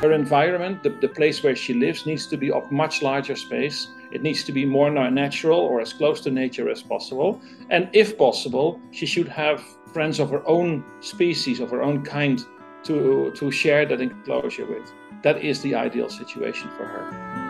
Her environment, the place where she lives, needs to be of much larger space. It needs to be more natural or as close to nature as possible. And if possible, she should have friends of her own species, of her own kind, to share that enclosure with. That is the ideal situation for her.